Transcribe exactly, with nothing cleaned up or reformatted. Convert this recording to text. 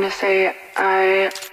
going to say I